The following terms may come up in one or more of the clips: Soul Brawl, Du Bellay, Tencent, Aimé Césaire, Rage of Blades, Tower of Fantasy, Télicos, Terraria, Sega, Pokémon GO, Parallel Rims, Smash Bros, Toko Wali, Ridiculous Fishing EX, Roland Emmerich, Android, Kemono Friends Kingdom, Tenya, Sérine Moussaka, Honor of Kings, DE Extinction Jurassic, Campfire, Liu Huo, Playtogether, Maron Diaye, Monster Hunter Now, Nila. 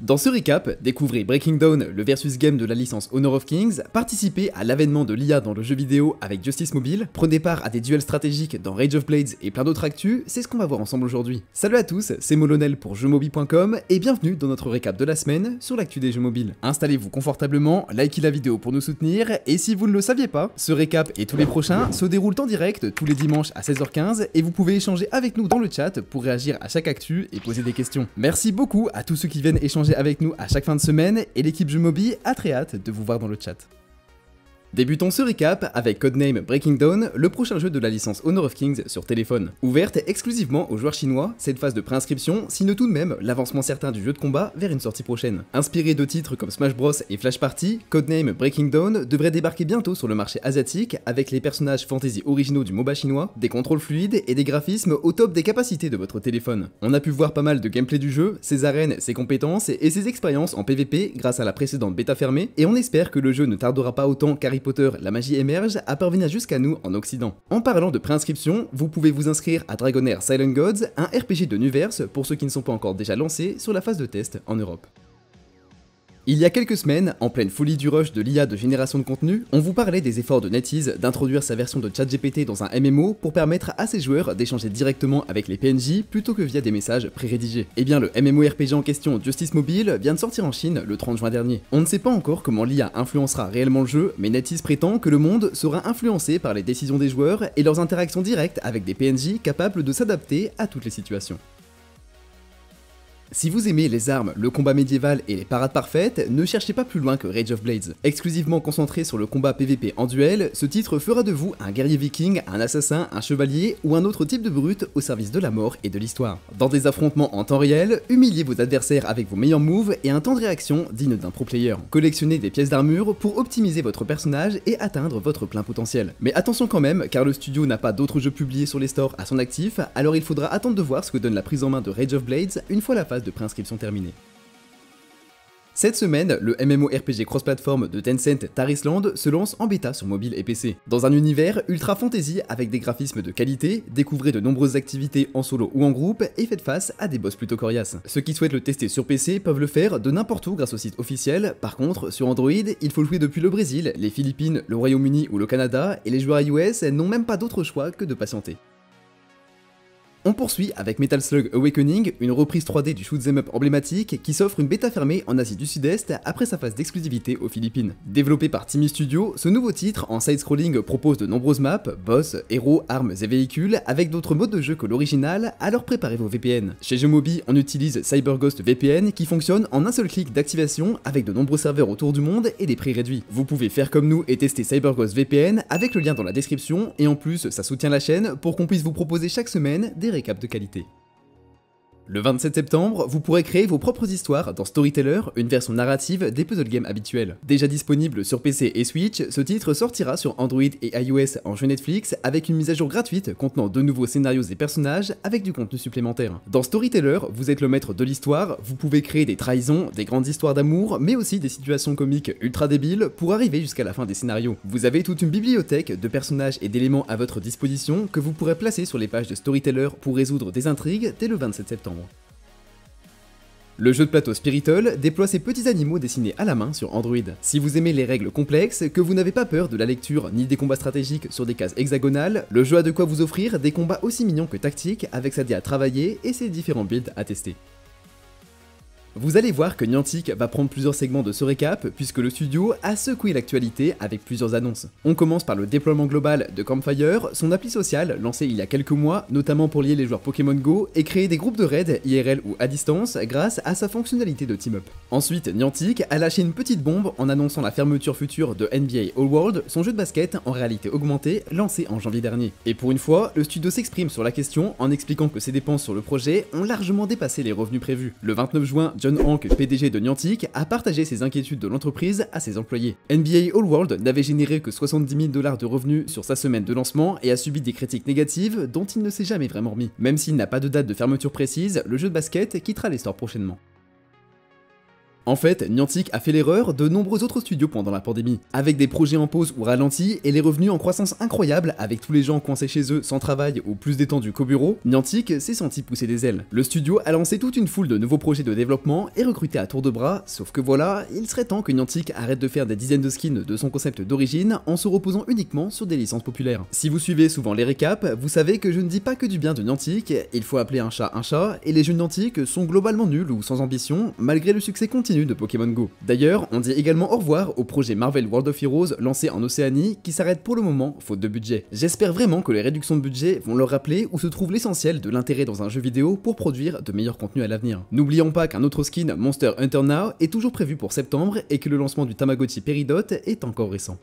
Dans ce récap, découvrez Breaking Dawn, le versus game de la licence Honor of Kings, participez à l'avènement de l'IA dans le jeu vidéo avec Justice Mobile, prenez part à des duels stratégiques dans Rage of Blades et plein d'autres actus, c'est ce qu'on va voir ensemble aujourd'hui. Salut à tous, c'est Molonel pour JeuMobi.com et bienvenue dans notre récap de la semaine sur l'actu des jeux mobiles. Installez-vous confortablement, likez la vidéo pour nous soutenir et si vous ne le saviez pas, ce récap et tous les prochains se déroulent en direct tous les dimanches à 16h15 et vous pouvez échanger avec nous dans le chat pour réagir à chaque actu et poser des questions. Merci beaucoup à tous ceux qui viennent échanger avec nous à chaque fin de semaine et l'équipe JeuMobi a très hâte de vous voir dans le chat. Débutons ce récap avec Codename Breaking Dawn, le prochain jeu de la licence Honor of Kings sur téléphone. Ouverte exclusivement aux joueurs chinois, cette phase de préinscription signe tout de même l'avancement certain du jeu de combat vers une sortie prochaine. Inspiré de titres comme Smash Bros et Flash Party, Codename Breaking Dawn devrait débarquer bientôt sur le marché asiatique avec les personnages fantasy originaux du MOBA chinois, des contrôles fluides et des graphismes au top des capacités de votre téléphone. On a pu voir pas mal de gameplay du jeu, ses arènes, ses compétences et ses expériences en PVP grâce à la précédente bêta fermée et on espère que le jeu ne tardera pas autant qu'Harry Potter, la magie émerge, à parvenir jusqu'à nous en Occident. En parlant de préinscription, vous pouvez vous inscrire à Dragonair Silent Gods, un RPG de Nuverse pour ceux qui ne sont pas encore déjà lancés sur la phase de test en Europe. Il y a quelques semaines, en pleine folie du rush de l'IA de génération de contenu, on vous parlait des efforts de NetEase d'introduire sa version de ChatGPT dans un MMO pour permettre à ses joueurs d'échanger directement avec les PNJ plutôt que via des messages pré-rédigés. Et bien le MMORPG en question Justice Mobile vient de sortir en Chine le 30 juin dernier. On ne sait pas encore comment l'IA influencera réellement le jeu, mais NetEase prétend que le monde sera influencé par les décisions des joueurs et leurs interactions directes avec des PNJ capables de s'adapter à toutes les situations. Si vous aimez les armes, le combat médiéval et les parades parfaites, ne cherchez pas plus loin que Rage of Blades. Exclusivement concentré sur le combat PVP en duel, ce titre fera de vous un guerrier viking, un assassin, un chevalier ou un autre type de brute au service de la mort et de l'histoire. Dans des affrontements en temps réel, humiliez vos adversaires avec vos meilleurs moves et un temps de réaction digne d'un pro player. Collectionnez des pièces d'armure pour optimiser votre personnage et atteindre votre plein potentiel. Mais attention quand même, car le studio n'a pas d'autres jeux publiés sur les stores à son actif, alors il faudra attendre de voir ce que donne la prise en main de Rage of Blades une fois la phase de préinscription terminée. Cette semaine, le MMORPG cross-platform de Tencent Tarisland se lance en bêta sur mobile et PC. Dans un univers ultra fantasy avec des graphismes de qualité, découvrez de nombreuses activités en solo ou en groupe et faites face à des boss plutôt coriaces. Ceux qui souhaitent le tester sur PC peuvent le faire de n'importe où grâce au site officiel, par contre sur Android, il faut jouer depuis le Brésil, les Philippines, le Royaume-Uni ou le Canada et les joueurs iOS n'ont même pas d'autre choix que de patienter. On poursuit avec Metal Slug Awakening, une reprise 3D du shoot'em up emblématique qui s'offre une bêta fermée en Asie du Sud-Est après sa phase d'exclusivité aux Philippines. Développé par Timi Studio, ce nouveau titre en side-scrolling propose de nombreuses maps, boss, héros, armes et véhicules avec d'autres modes de jeu que l'original, alors préparez vos VPN. Chez JeuMobi, on utilise CyberGhost VPN qui fonctionne en un seul clic d'activation avec de nombreux serveurs autour du monde et des prix réduits. Vous pouvez faire comme nous et tester CyberGhost VPN avec le lien dans la description et en plus ça soutient la chaîne pour qu'on puisse vous proposer chaque semaine des récaps de qualité. Le 27 septembre, vous pourrez créer vos propres histoires dans Storyteller, une version narrative des puzzle games habituels. Déjà disponible sur PC et Switch, ce titre sortira sur Android et iOS en jeu Netflix avec une mise à jour gratuite contenant de nouveaux scénarios et personnages avec du contenu supplémentaire. Dans Storyteller, vous êtes le maître de l'histoire, vous pouvez créer des trahisons, des grandes histoires d'amour, mais aussi des situations comiques ultra débiles pour arriver jusqu'à la fin des scénarios. Vous avez toute une bibliothèque de personnages et d'éléments à votre disposition que vous pourrez placer sur les pages de Storyteller pour résoudre des intrigues dès le 27 septembre. Le jeu de plateau Spiritle déploie ses petits animaux dessinés à la main sur Android. Si vous aimez les règles complexes, que vous n'avez pas peur de la lecture ni des combats stratégiques sur des cases hexagonales, le jeu a de quoi vous offrir des combats aussi mignons que tactiques avec sa dé à travailler et ses différents builds à tester. Vous allez voir que Niantic va prendre plusieurs segments de ce récap puisque le studio a secoué l'actualité avec plusieurs annonces. On commence par le déploiement global de Campfire, son appli sociale lancée il y a quelques mois, notamment pour lier les joueurs Pokémon GO et créer des groupes de raids IRL ou à distance grâce à sa fonctionnalité de team-up. Ensuite, Niantic a lâché une petite bombe en annonçant la fermeture future de NBA All-World, son jeu de basket en réalité augmentée lancé en janvier dernier. Et pour une fois, le studio s'exprime sur la question en expliquant que ses dépenses sur le projet ont largement dépassé les revenus prévus. Le 29 juin, John Hank, PDG de Niantic, a partagé ses inquiétudes de l'entreprise à ses employés. NBA All-World n'avait généré que 70 000 $ de revenus sur sa semaine de lancement et a subi des critiques négatives dont il ne s'est jamais vraiment remis. Même s'il n'a pas de date de fermeture précise, le jeu de basket quittera les stores prochainement. En fait, Niantic a fait l'erreur de nombreux autres studios pendant la pandémie, avec des projets en pause ou ralentis et les revenus en croissance incroyable avec tous les gens coincés chez eux sans travail ou plus détendus qu'au bureau, Niantic s'est senti pousser des ailes. Le studio a lancé toute une foule de nouveaux projets de développement et recruté à tour de bras, sauf que voilà, il serait temps que Niantic arrête de faire des dizaines de skins de son concept d'origine en se reposant uniquement sur des licences populaires. Si vous suivez souvent les récaps, vous savez que je ne dis pas que du bien de Niantic, il faut appeler un chat, et les jeux Niantic sont globalement nuls ou sans ambition, malgré le succès continu de Pokémon GO. D'ailleurs, on dit également au revoir au projet Marvel World of Heroes lancé en Océanie, qui s'arrête pour le moment, faute de budget. J'espère vraiment que les réductions de budget vont leur rappeler où se trouve l'essentiel de l'intérêt dans un jeu vidéo pour produire de meilleurs contenus à l'avenir. N'oublions pas qu'un autre skin, Monster Hunter Now, est toujours prévu pour septembre, et que le lancement du Tamagotchi Peridot est encore récent.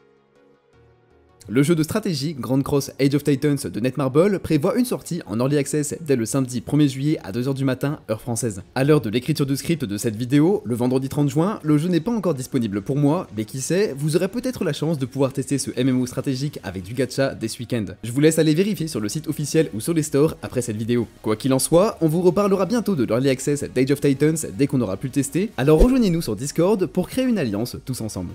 Le jeu de stratégie Grand Cross Age of Titans de Netmarble prévoit une sortie en Early Access dès le samedi 1er juillet à 2h du matin, heure française. A l'heure de l'écriture du script de cette vidéo, le vendredi 30 juin, le jeu n'est pas encore disponible pour moi, mais qui sait, vous aurez peut-être la chance de pouvoir tester ce MMO stratégique avec du gacha dès ce week-end. Je vous laisse aller vérifier sur le site officiel ou sur les stores après cette vidéo. Quoi qu'il en soit, on vous reparlera bientôt de l'Early Access d'Age of Titans dès qu'on aura pu le tester, alors rejoignez-nous sur Discord pour créer une alliance tous ensemble.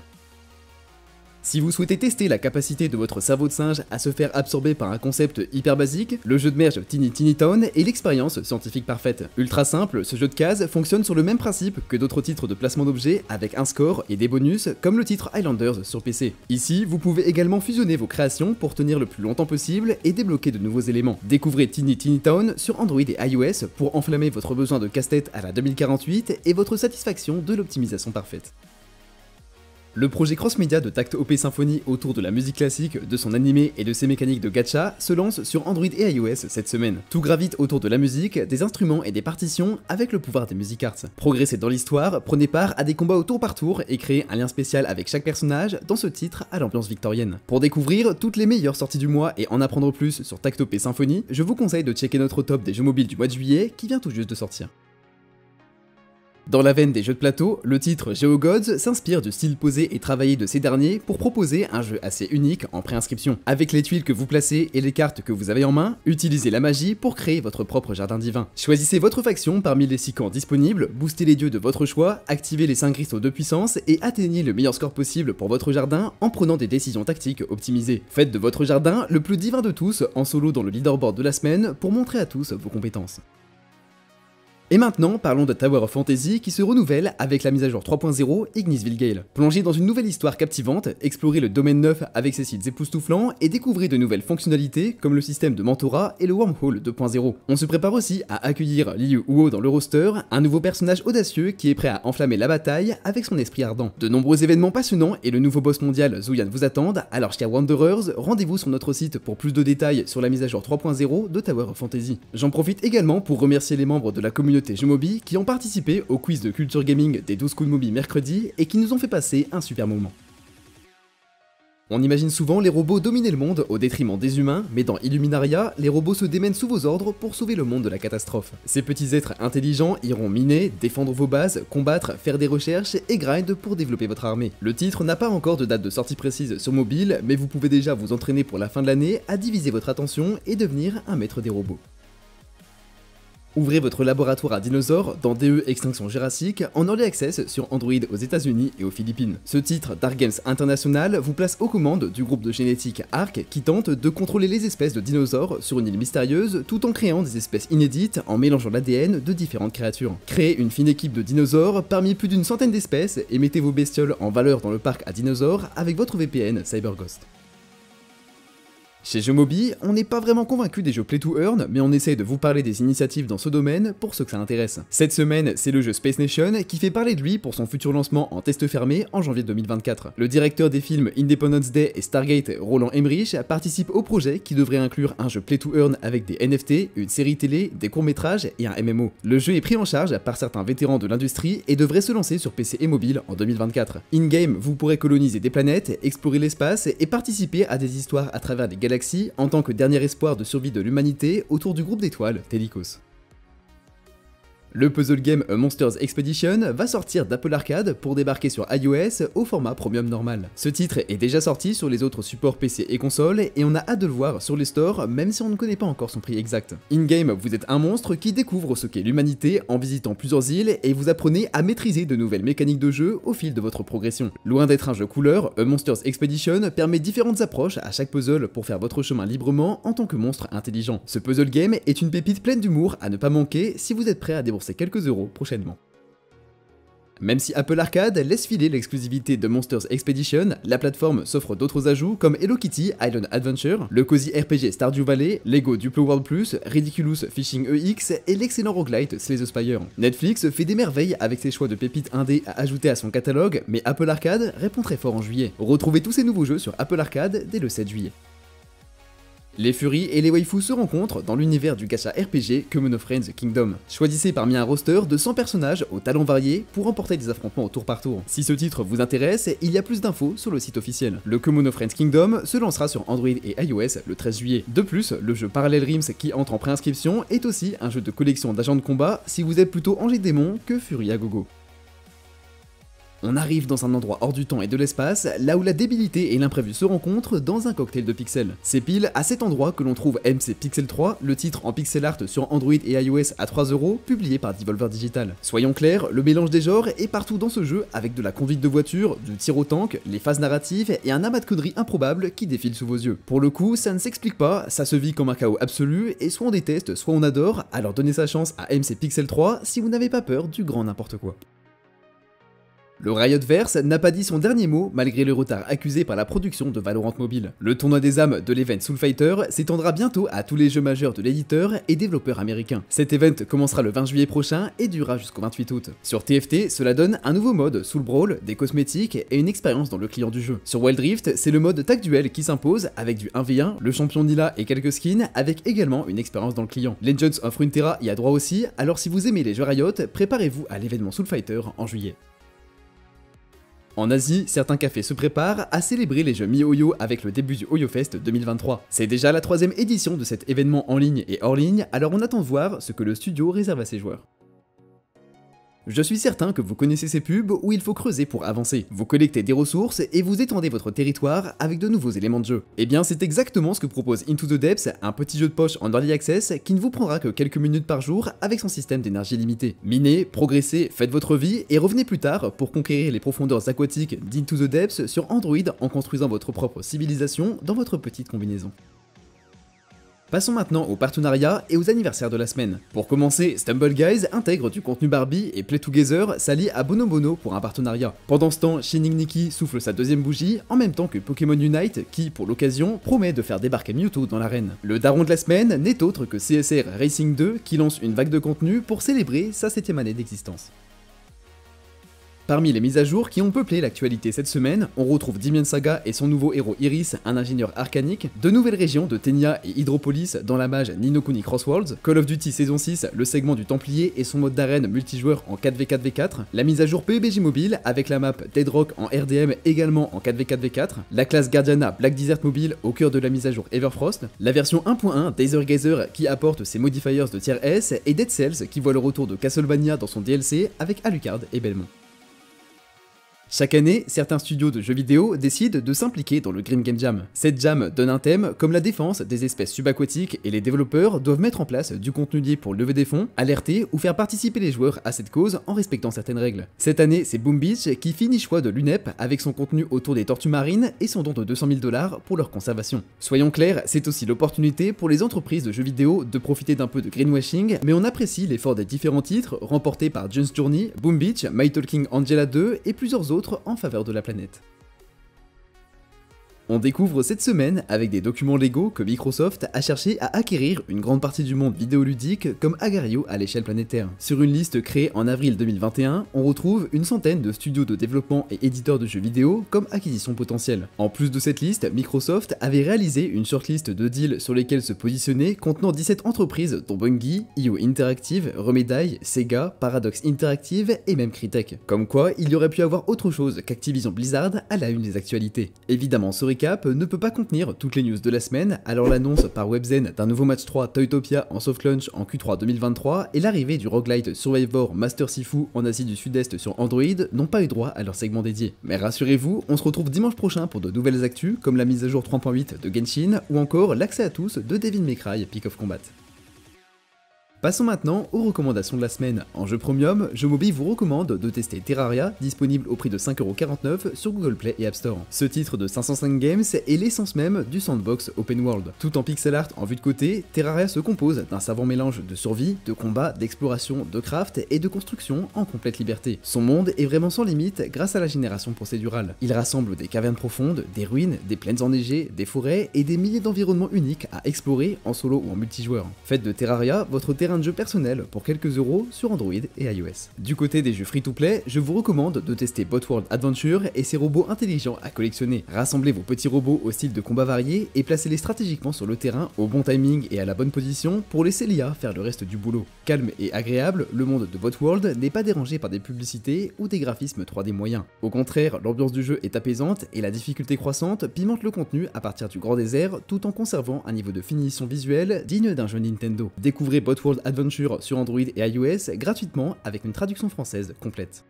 Si vous souhaitez tester la capacité de votre cerveau de singe à se faire absorber par un concept hyper basique, le jeu de merge Teeny Tiny Town est l'expérience scientifique parfaite. Ultra simple, ce jeu de cases fonctionne sur le même principe que d'autres titres de placement d'objets avec un score et des bonus comme le titre Highlanders sur PC. Ici, vous pouvez également fusionner vos créations pour tenir le plus longtemps possible et débloquer de nouveaux éléments. Découvrez Teeny Tiny Town sur Android et iOS pour enflammer votre besoin de casse-tête à la 2048 et votre satisfaction de l'optimisation parfaite. Le projet cross-média de takt op. Symphony autour de la musique classique, de son animé et de ses mécaniques de gacha se lance sur Android et iOS cette semaine. Tout gravite autour de la musique, des instruments et des partitions avec le pouvoir des music arts. Progressez dans l'histoire, prenez part à des combats au tour par tour et créez un lien spécial avec chaque personnage dans ce titre à l'ambiance victorienne. Pour découvrir toutes les meilleures sorties du mois et en apprendre plus sur takt op. Symphony, je vous conseille de checker notre top des jeux mobiles du mois de juillet qui vient tout juste de sortir. Dans la veine des jeux de plateau, le titre GeoGods s'inspire du style posé et travaillé de ces derniers pour proposer un jeu assez unique en préinscription. Avec les tuiles que vous placez et les cartes que vous avez en main, utilisez la magie pour créer votre propre jardin divin. Choisissez votre faction parmi les 6 camps disponibles, boostez les dieux de votre choix, activez les 5 cristaux de puissance et atteignez le meilleur score possible pour votre jardin en prenant des décisions tactiques optimisées. Faites de votre jardin le plus divin de tous en solo dans le leaderboard de la semaine pour montrer à tous vos compétences. Et maintenant, parlons de Tower of Fantasy qui se renouvelle avec la mise à jour 3.0 Ignisville Gale. Plongez dans une nouvelle histoire captivante, explorez le domaine neuf avec ses sites époustouflants et découvrez de nouvelles fonctionnalités comme le système de mentorat et le wormhole 2.0. On se prépare aussi à accueillir Liu Huo dans le roster, un nouveau personnage audacieux qui est prêt à enflammer la bataille avec son esprit ardent. De nombreux événements passionnants et le nouveau boss mondial Zuyan vous attendent, alors chers Wanderers, rendez-vous sur notre site pour plus de détails sur la mise à jour 3.0 de Tower of Fantasy. J'en profite également pour remercier les membres de la communauté JeuMobi qui ont participé au quiz de culture gaming des 12 coups de Mobi mercredi et qui nous ont fait passer un super moment. On imagine souvent les robots dominer le monde au détriment des humains, mais dans Illuminaria, les robots se démènent sous vos ordres pour sauver le monde de la catastrophe. Ces petits êtres intelligents iront miner, défendre vos bases, combattre, faire des recherches et grind pour développer votre armée. Le titre n'a pas encore de date de sortie précise sur mobile, mais vous pouvez déjà vous entraîner pour la fin de l'année à diviser votre attention et devenir un maître des robots. Ouvrez votre laboratoire à dinosaures dans DE Extinction Jurassic en Early Access sur Android aux États-Unis et aux Philippines. Ce titre Dark Games International vous place aux commandes du groupe de génétique ARC qui tente de contrôler les espèces de dinosaures sur une île mystérieuse tout en créant des espèces inédites en mélangeant l'ADN de différentes créatures. Créez une fine équipe de dinosaures parmi plus d'une centaine d'espèces et mettez vos bestioles en valeur dans le parc à dinosaures avec votre VPN CyberGhost. Chez JeuMobi, on n'est pas vraiment convaincu des jeux Play to Earn, mais on essaye de vous parler des initiatives dans ce domaine pour ceux que ça intéresse. Cette semaine, c'est le jeu Space Nation qui fait parler de lui pour son futur lancement en test fermé en janvier 2024. Le directeur des films Independence Day et Stargate, Roland Emmerich, participe au projet qui devrait inclure un jeu Play to Earn avec des NFT, une série télé, des courts-métrages et un MMO. Le jeu est pris en charge par certains vétérans de l'industrie et devrait se lancer sur PC et mobile en 2024. In-game, vous pourrez coloniser des planètes, explorer l'espace et participer à des histoires à travers des galaxies en tant que dernier espoir de survie de l'humanité autour du groupe d'étoiles Télicos. Le puzzle game A Monster's Expedition va sortir d'Apple Arcade pour débarquer sur iOS au format premium normal. Ce titre est déjà sorti sur les autres supports PC et consoles et on a hâte de le voir sur les stores même si on ne connaît pas encore son prix exact. In-game, vous êtes un monstre qui découvre ce qu'est l'humanité en visitant plusieurs îles et vous apprenez à maîtriser de nouvelles mécaniques de jeu au fil de votre progression. Loin d'être un jeu couleur, A Monster's Expedition permet différentes approches à chaque puzzle pour faire votre chemin librement en tant que monstre intelligent. Ce puzzle game est une pépite pleine d'humour à ne pas manquer si vous êtes prêt à débourser quelques euros prochainement. Même si Apple Arcade laisse filer l'exclusivité de Monsters Expedition, la plateforme s'offre d'autres ajouts comme Hello Kitty Island Adventure, le cozy RPG Stardew Valley, Lego Duplo World Plus, Ridiculous Fishing EX et l'excellent roguelite Slay the Spire. Netflix fait des merveilles avec ses choix de pépites indé à ajouter à son catalogue, mais Apple Arcade répond très fort en juillet. Retrouvez tous ces nouveaux jeux sur Apple Arcade dès le 7 juillet. Les furies et les waifus se rencontrent dans l'univers du gacha RPG Kemono Friends Kingdom. Choisissez parmi un roster de 100 personnages aux talents variés pour emporter des affrontements au tour par tour. Si ce titre vous intéresse, il y a plus d'infos sur le site officiel. Le Kemono Friends Kingdom se lancera sur Android et iOS le 13 juillet. De plus, le jeu Parallel Rims qui entre en préinscription est aussi un jeu de collection d'agents de combat si vous êtes plutôt Angers Démon que Fury à gogo. On arrive dans un endroit hors du temps et de l'espace, là où la débilité et l'imprévu se rencontrent dans un cocktail de pixels. C'est pile à cet endroit que l'on trouve MC Pixel 3, le titre en pixel art sur Android et iOS à 3 €, publié par Devolver Digital. Soyons clairs, le mélange des genres est partout dans ce jeu avec de la conduite de voiture, du tir au tank, les phases narratives et un amas de conneries improbables qui défilent sous vos yeux. Pour le coup, ça ne s'explique pas, ça se vit comme un chaos absolu et soit on déteste, soit on adore, alors donnez sa chance à MC Pixel 3 si vous n'avez pas peur du grand n'importe quoi. Le Riotverse n'a pas dit son dernier mot malgré le retard accusé par la production de Valorant Mobile. Le tournoi des âmes de l'event Soul Fighter s'étendra bientôt à tous les jeux majeurs de l'éditeur et développeur américain. Cet event commencera le 20 juillet prochain et durera jusqu'au 28 août. Sur TFT, cela donne un nouveau mode Soul Brawl, des cosmétiques et une expérience dans le client du jeu. Sur Wild Rift, c'est le mode Tag Duel qui s'impose avec du 1v1, le champion Nila et quelques skins avec également une expérience dans le client. Legends of Runeterra y a droit aussi, alors si vous aimez les jeux Riot, préparez-vous à l'événement Soul Fighter en juillet. En Asie, certains cafés se préparent à célébrer les jeux MiHoYo avec le début du HoYo Fest 2023. C'est déjà la 3e édition de cet événement en ligne et hors ligne, alors on attend de voir ce que le studio réserve à ses joueurs. Je suis certain que vous connaissez ces pubs où il faut creuser pour avancer. Vous collectez des ressources et vous étendez votre territoire avec de nouveaux éléments de jeu. Et bien c'est exactement ce que propose Into the Depths, un petit jeu de poche en early access qui ne vous prendra que quelques minutes par jour avec son système d'énergie limitée. Minez, progressez, faites votre vie et revenez plus tard pour conquérir les profondeurs aquatiques d'Into the Depths sur Android en construisant votre propre civilisation dans votre petite combinaison. Passons maintenant aux partenariats et aux anniversaires de la semaine. Pour commencer, Stumble Guys intègre du contenu Barbie et Playtogether s'allie à Bonobono pour un partenariat. Pendant ce temps, Shining Nikki souffle sa 2e bougie en même temps que Pokémon Unite qui, pour l'occasion, promet de faire débarquer Mewtwo dans l'arène. Le daron de la semaine n'est autre que CSR Racing 2 qui lance une vague de contenu pour célébrer sa 7e année d'existence. Parmi les mises à jour qui ont peuplé l'actualité cette semaine, on retrouve Dimian Saga et son nouveau héros Iris, un ingénieur arcanique, de nouvelles régions de Tenya et Hydropolis dans la mage Ni no Kuni Crossworlds, Call of Duty saison 6, le segment du Templier et son mode d'arène multijoueur en 4v4v4, la mise à jour PUBG Mobile avec la map Deadrock en RDM également en 4v4v4, la classe Guardiana Black Desert Mobile au cœur de la mise à jour Everfrost, la version 1.1 Dazer Gazer qui apporte ses modifiers de tier S et Dead Cells qui voit le retour de Castlevania dans son DLC avec Alucard et Belmont. Chaque année, certains studios de jeux vidéo décident de s'impliquer dans le Green Game Jam. Cette jam donne un thème comme la défense des espèces subaquatiques et les développeurs doivent mettre en place du contenu lié pour lever des fonds, alerter ou faire participer les joueurs à cette cause en respectant certaines règles. Cette année, c'est Boom Beach qui finit choix de l'UNEP avec son contenu autour des tortues marines et son don de 200 000 $ pour leur conservation. Soyons clairs, c'est aussi l'opportunité pour les entreprises de jeux vidéo de profiter d'un peu de greenwashing, mais on apprécie l'effort des différents titres remportés par June's Journey, Boom Beach, My Talking Angela 2 et plusieurs autres en faveur de la planète. On découvre cette semaine avec des documents légaux que Microsoft a cherché à acquérir une grande partie du monde vidéoludique comme Agario à l'échelle planétaire. Sur une liste créée en avril 2021, on retrouve une centaine de studios de développement et éditeurs de jeux vidéo comme acquisition potentielle. En plus de cette liste, Microsoft avait réalisé une shortlist de deals sur lesquels se positionner contenant 17 entreprises dont Bungie, IO Interactive, Remedy, Sega, Paradox Interactive et même Crytek. Comme quoi, il y aurait pu avoir autre chose qu'Activision Blizzard à la une des actualités. Évidemment, ce récap ne peut pas contenir toutes les news de la semaine, alors l'annonce par Webzen d'un nouveau match 3 Toytopia en soft launch en Q3 2023 et l'arrivée du roguelite Survivor Master Sifu en Asie du Sud-Est sur Android n'ont pas eu droit à leur segment dédié. Mais rassurez-vous, on se retrouve dimanche prochain pour de nouvelles actus comme la mise à jour 3.8 de Genshin ou encore l'accès à tous de Devil May Cry Peak of Combat. Passons maintenant aux recommandations de la semaine. En jeu premium, JeuMobi vous recommande de tester Terraria, disponible au prix de 5,49€ sur Google Play et App Store. Ce titre de 505 games est l'essence même du sandbox open world. Tout en pixel art en vue de côté, Terraria se compose d'un savant mélange de survie, de combat, d'exploration, de craft et de construction en complète liberté. Son monde est vraiment sans limite grâce à la génération procédurale. Il rassemble des cavernes profondes, des ruines, des plaines enneigées, des forêts et des milliers d'environnements uniques à explorer en solo ou en multijoueur. Faites de Terraria votre terrain de jeu personnel pour quelques euros sur Android et iOS. Du côté des jeux free-to-play, je vous recommande de tester Botworld Adventure et ses robots intelligents à collectionner. Rassemblez vos petits robots au style de combat varié et placez-les stratégiquement sur le terrain au bon timing et à la bonne position pour laisser l'IA faire le reste du boulot. Calme et agréable, le monde de Botworld n'est pas dérangé par des publicités ou des graphismes 3D moyens. Au contraire, l'ambiance du jeu est apaisante et la difficulté croissante pimente le contenu à partir du grand désert tout en conservant un niveau de finition visuelle digne d'un jeu Nintendo. Découvrez Botworld Adventure sur Android et iOS gratuitement avec une traduction française complète.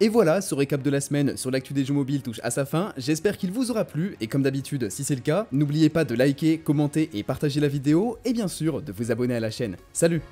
Et voilà, ce récap de la semaine sur l'actu des jeux mobiles touche à sa fin, j'espère qu'il vous aura plu et comme d'habitude si c'est le cas, n'oubliez pas de liker, commenter et partager la vidéo et bien sûr de vous abonner à la chaîne. Salut!